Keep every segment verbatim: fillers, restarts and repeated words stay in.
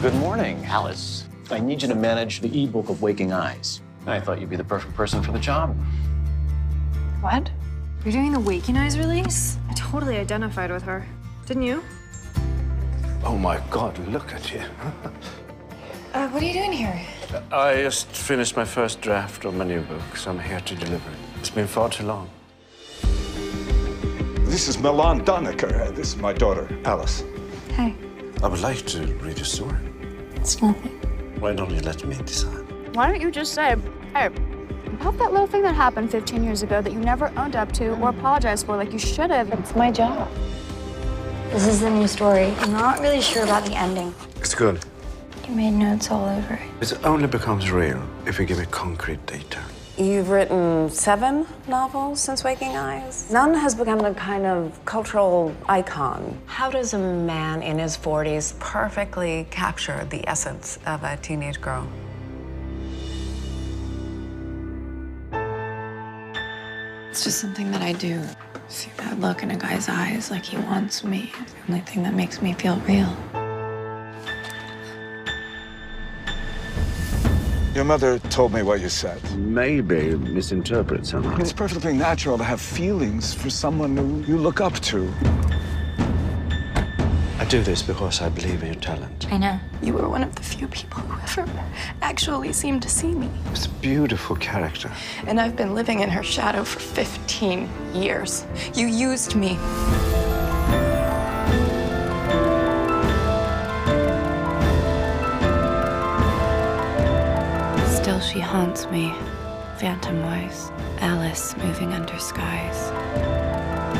Good morning, Alice. I need you to manage the e-book of Waking Eyes. I thought you'd be the perfect person for the job. What? You're doing the Waking Eyes release? I totally identified with her. Didn't you? Oh, my God, look at you. uh, what are you doing here? I just finished my first draft of my new book, so I'm here to deliver it. It's been far too long. This is Milan Daneker. This is my daughter, Alice. Hi. I would like to read your story. It's nothing. Why don't you let me decide? Why don't you just say, hey, about that little thing that happened fifteen years ago that you never owned up to or apologized for like you should have? It's my job. This is the new story. I'm not really sure about the ending. It's good. You made notes all over it. It only becomes real if you give it concrete data. You've written seven novels since Waking Eyes. None has become a kind of cultural icon. How does a man in his forties perfectly capture the essence of a teenage girl? It's just something that I do. See that look in a guy's eyes, like he wants me. It's the only thing that makes me feel real. Your mother told me what you said. Maybe misinterpret someone. It's perfectly natural to have feelings for someone who you look up to. I do this because I believe in your talent. I know. You were one of the few people who ever actually seemed to see me. It's a beautiful character. And I've been living in her shadow for fifteen years. You used me. Still she haunts me, phantom-wise. Alice moving under skies,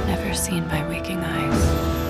never seen by waking eyes.